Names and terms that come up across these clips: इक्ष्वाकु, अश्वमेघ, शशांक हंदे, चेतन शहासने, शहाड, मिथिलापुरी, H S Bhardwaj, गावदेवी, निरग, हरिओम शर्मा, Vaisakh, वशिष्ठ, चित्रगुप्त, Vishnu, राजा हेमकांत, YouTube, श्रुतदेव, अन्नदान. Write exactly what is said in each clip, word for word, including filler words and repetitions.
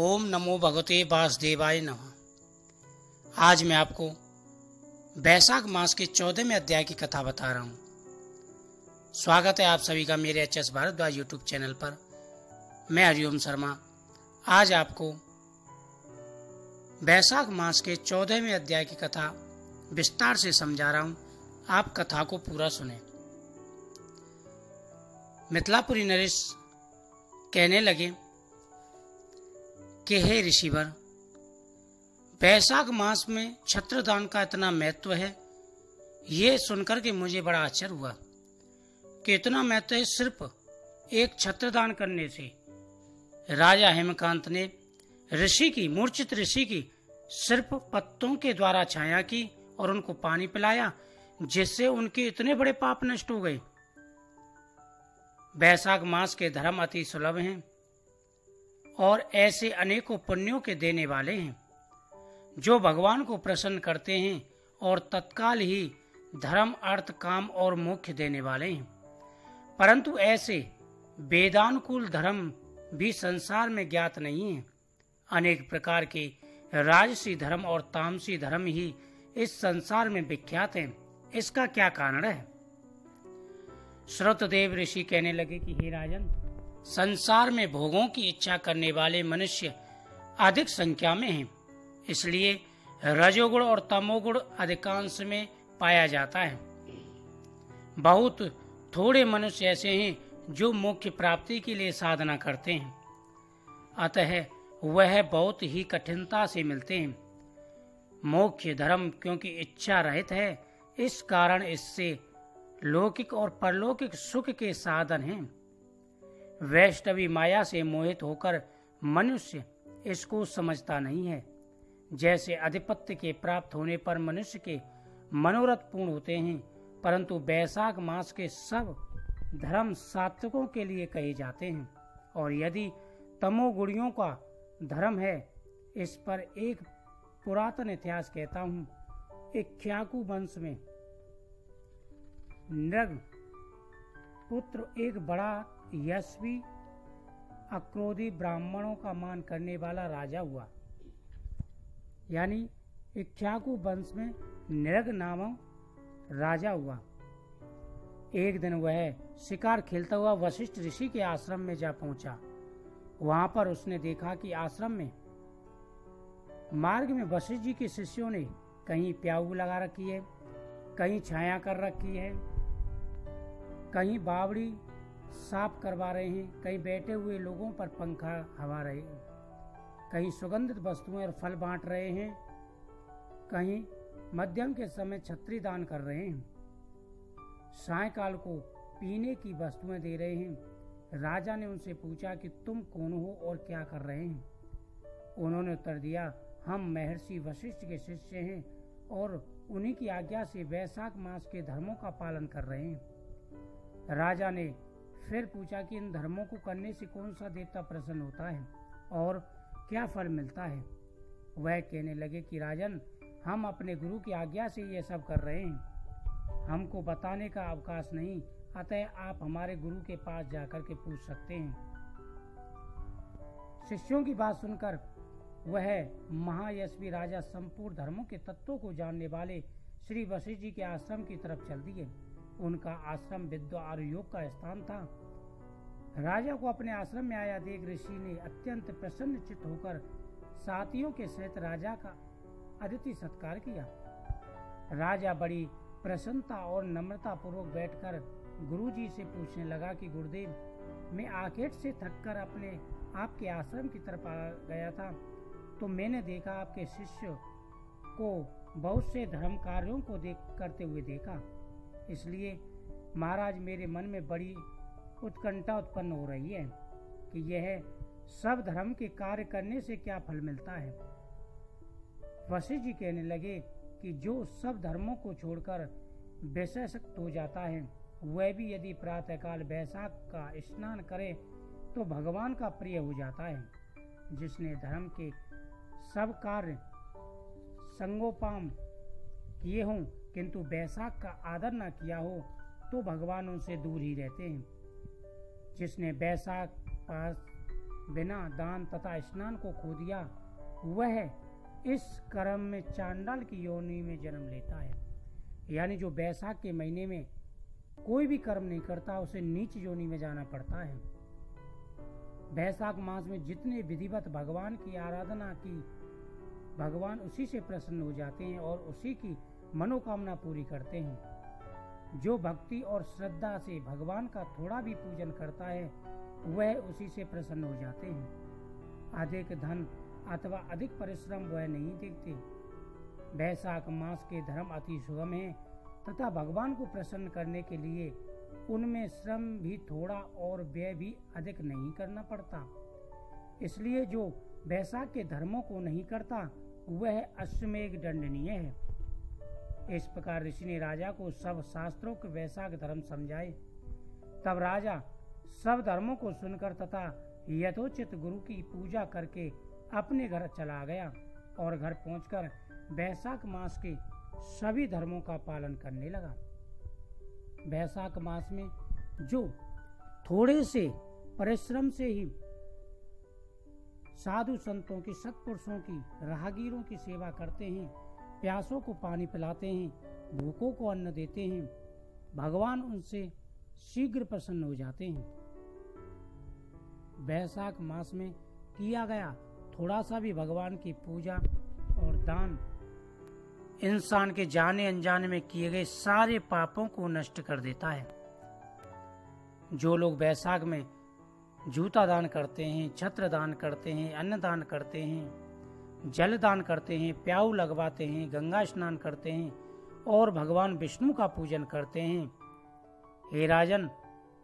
ओम नमो भगवते वासुदेवाय नमः। आज मैं आपको वैशाख मास के चौदहवें अध्याय की कथा बता रहा हूँ। स्वागत है आप सभी का मेरे H S Bhardwaj YouTube channel पर। मैं हरिओम शर्मा आज आपको वैशाख मास के चौदहवें अध्याय की कथा विस्तार से समझा रहा हूँ, आप कथा को पूरा सुने। मिथिलापुरी नरेश कहने लगे कि हे ऋषिवर, वैशाख मास में छत्रदान का इतना महत्व है। ये सुनकर के मुझे बड़ा आश्चर्य हुआ कि इतना महत्व है। सिर्फ एक छत्रदान करने से राजा हेमकांत ने ऋषि की मूर्छित ऋषि की सिर्फ पत्तों के द्वारा छाया की और उनको पानी पिलाया, जिससे उनके इतने बड़े पाप नष्ट हो गए। वैशाख मास के धर्म अति सुलभ हैं और ऐसे अनेकों पुण्यों के देने वाले हैं जो भगवान को प्रसन्न करते हैं और तत्काल ही धर्म, अर्थ, काम और मोक्ष देने वाले हैं। परंतु ऐसे वेदानुकूल धर्म भी संसार में ज्ञात नहीं है। अनेक प्रकार के राजसी धर्म और तामसी धर्म ही इस संसार में विख्यात हैं। इसका क्या कारण है? श्रुतदेव ऋषि कहने लगे कि हे राजन, संसार में भोगों की इच्छा करने वाले मनुष्य अधिक संख्या में हैं, इसलिए रजोगुण और तमोगुण अधिकांश में पाया जाता है। बहुत थोड़े मनुष्य ऐसे हैं जो मोक्ष प्राप्ति के लिए साधना करते हैं, अतः वह बहुत ही कठिनता से मिलते हैं। मोक्ष धर्म क्योंकि इच्छा रहित है, इस कारण इससे लौकिक और परलौकिक सुख के साधन हैं। वैष्णवी माया से मोहित होकर मनुष्य इसको समझता नहीं है। जैसे अधिपत्य के प्राप्त होने पर मनुष्य के मनोरथ पूर्ण होते हैं, परंतु वैशाख मास के सब धर्म सात्विकों के लिए कहे जाते हैं, और यदि तमोगुणियों का धर्म है। इस पर एक पुरातन इतिहास कहता हूँ। इक्ष्वाकु वंश में निरग पुत्र एक बड़ा यशस्वी अक्रोधी ब्राह्मणों का मान करने वाला राजा हुआ। यानी इक्ष्वाकु वंश में निरग नामक राजा हुआ। एक दिन वह शिकार खेलता हुआ वशिष्ठ ऋषि के आश्रम में जा पहुंचा। वहां पर उसने देखा कि आश्रम में मार्ग में वशिष्ठ जी के शिष्यों ने कहीं प्याऊ लगा रखी है, कहीं छाया कर रखी है, कहीं बावड़ी साफ करवा रहे हैं, कहीं बैठे हुए लोगों पर पंखा हवा रहे हैं, कहीं सुगंधित वस्तुएं और फल बांट रहे हैं, कहीं मध्यम के समय छत्री दान कर रहे हैं, सायकाल को पीने की वस्तुएं दे रहे हैं। राजा ने उनसे पूछा कि तुम कौन हो और क्या कर रहे हैं? उन्होंने उत्तर दिया, हम महर्षि वशिष्ठ के शिष्य हैं और उन्हीं की आज्ञा से वैशाख मास के धर्मों का पालन कर रहे हैं। राजा ने फिर पूछा कि इन धर्मों को करने से कौन सा देवता प्रसन्न होता है और क्या फल मिलता है? वह कहने लगे कि राजन, हम अपने गुरु की आज्ञा से ये सब कर रहे हैं। हमको बताने का अवकाश नहीं, अतः आप हमारे गुरु के पास जाकर के पूछ सकते हैं। शिष्यों की बात सुनकर वह महायशस्वी राजा संपूर्ण धर्मों के तत्वों को जानने वाले श्री वशिष्ठ जी के आश्रम की तरफ चल दिए। उनका आश्रम विद्या और योग का स्थान था। राजा को अपने आश्रम में आया देख ऋषि ने अत्यंत प्रसन्नचित्त होकर साथियों के सहित राजा का अतिथि सत्कार किया। राजा बड़ी प्रसन्नता और नम्रता पूर्वक बैठकर गुरुजी से पूछने लगा कि गुरुदेव, मैं आखेट से थककर अपने आपके आश्रम की तरफ आ गया था, तो मैंने देखा आपके शिष्य को बहुत से धर्म कार्यों को देख करते हुए देखा। इसलिए महाराज, मेरे मन में बड़ी उत्कंठा उत्पन्न हो रही है कि यह सब धर्म के कार्य करने से क्या फल मिलता है। वशिष्ठ जी कहने लगे कि जो सब धर्मों को छोड़कर विषयासक्त हो जाता है, वह भी यदि प्रातःकाल वैशाख का स्नान करे तो भगवान का प्रिय हो जाता है। जिसने धर्म के सब कार्य संगोपाम किए हों किंतु वैशाख का आदर न किया हो तो भगवान उनसे दूर ही रहते हैं। जिसने वैशाख पास बिना दान तथा स्नान को खो दिया, वह इस कर्म में चांडाल की योनि में जन्म लेता है। यानी जो बैसाख के महीने में कोई भी कर्म नहीं करता उसे नीच योनि में जाना पड़ता है। बैसाख मास में जितने विधिवत भगवान की आराधना की, भगवान उसी से प्रसन्न हो जाते हैं और उसी की मनोकामना पूरी करते हैं। जो भक्ति और श्रद्धा से भगवान का थोड़ा भी पूजन करता है वह उसी से प्रसन्न हो जाते हैं। अधिक धन अथवा अधिक परिश्रम वह नहीं देखते। बैसाख मास के धर्म अति सुगम है तथा भगवान को प्रसन्न करने के लिए उनमें श्रम भी थोड़ा और व्यय भी अधिक नहीं करना पड़ता। इसलिए जो बैसाख के धर्मों को नहीं करता वह अश्वमेघ दंडनीय है। इस प्रकार ऋषि ने राजा को सब शास्त्रों के बैसाख धर्म समझाए। तब राजा सब धर्मों को सुनकर तथा यथोचित गुरु की पूजा करके अपने घर चला गया और घर पहुंचकर बैसाख मास के सभी धर्मों का पालन करने लगा। बैसाख मास में जो थोड़े से परिश्रम से ही साधु संतों की, सत्पुरुषों की, राहगीरों की सेवा करते हैं, प्यासों को पानी पिलाते हैं, भूखों को अन्न देते हैं, भगवान उनसे शीघ्र प्रसन्न हो जाते हैं। बैसाख मास में किया गया थोड़ा सा भी भगवान की पूजा और दान इंसान के जाने अनजाने में किए गए सारे पापों को नष्ट कर देता है। जो लोग बैसाख में जूता दान करते हैं, छत्र दान करते हैं, अन्न दान करते हैं, जल दान करते हैं, प्याऊ लगवाते हैं, गंगा स्नान करते हैं और भगवान विष्णु का पूजन करते हैं, हे राजन,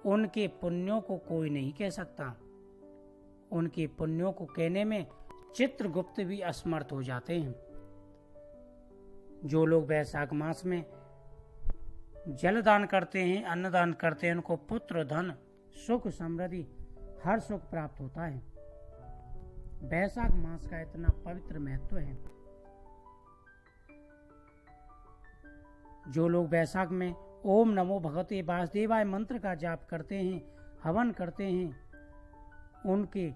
उनके पुण्यों को कोई नहीं कह सकता। उनके पुण्यों को कहने में चित्रगुप्त भी असमर्थ हो जाते हैं। जो लोग वैशाख मास में जल दान करते हैं, अन्न दान करते हैं, उनको पुत्र, धन, सुख, समृद्धि, हर सुख प्राप्त होता है। वैशाख मास का इतना पवित्र महत्व है। जो लोग वैशाख में ओम नमो भगवते वासुदेवाय मंत्र का जाप करते हैं, हवन करते हैं, उनके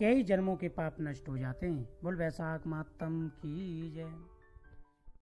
कई जन्मों के पाप नष्ट हो जाते हैं। बोल वैशाख मातम की जय।